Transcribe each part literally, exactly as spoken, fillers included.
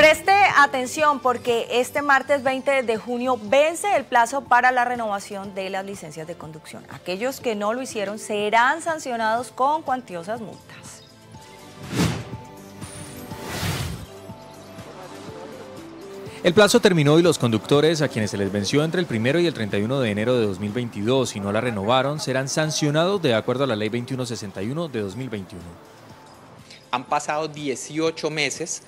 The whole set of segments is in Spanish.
Preste atención porque este martes veinte de junio vence el plazo para la renovación de las licencias de conducción. Aquellos que no lo hicieron serán sancionados con cuantiosas multas. El plazo terminó y los conductores a quienes se les venció entre el primero y el treinta y uno de enero de dos mil veintidós si no la renovaron serán sancionados de acuerdo a la ley veintiuno sesenta y uno de dos mil veintiuno. Han pasado dieciocho meses,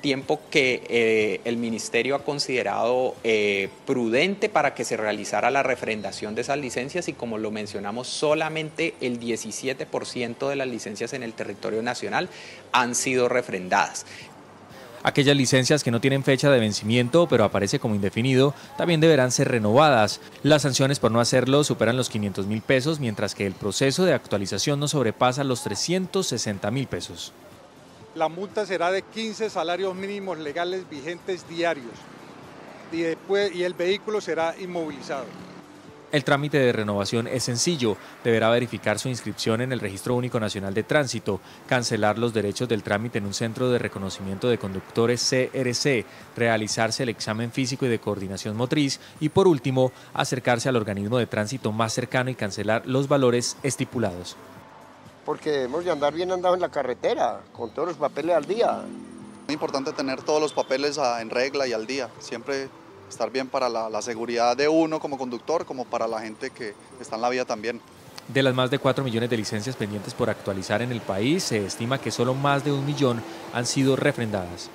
tiempo que eh, el Ministerio ha considerado eh, prudente para que se realizara la refrendación de esas licencias y, como lo mencionamos, solamente el diecisiete por ciento de las licencias en el territorio nacional han sido refrendadas. Aquellas licencias que no tienen fecha de vencimiento, pero aparece como indefinido, también deberán ser renovadas. Las sanciones por no hacerlo superan los quinientos mil pesos, mientras que el proceso de actualización no sobrepasa los trescientos sesenta mil pesos. La multa será de quince salarios mínimos legales vigentes diarios y, después, y el vehículo será inmovilizado. El trámite de renovación es sencillo, deberá verificar su inscripción en el Registro Único Nacional de Tránsito, cancelar los derechos del trámite en un centro de reconocimiento de conductores C R C, realizarse el examen físico y de coordinación motriz y, por último, acercarse al organismo de tránsito más cercano y cancelar los valores estipulados. Porque debemos de andar bien andados en la carretera, con todos los papeles al día. Es importante tener todos los papeles en regla y al día, siempre estar bien para la, la seguridad de uno como conductor, como para la gente que está en la vía también. De las más de cuatro millones de licencias pendientes por actualizar en el país, se estima que solo más de un millón han sido refrendadas.